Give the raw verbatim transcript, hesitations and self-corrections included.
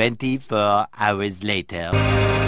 twenty-four hours later.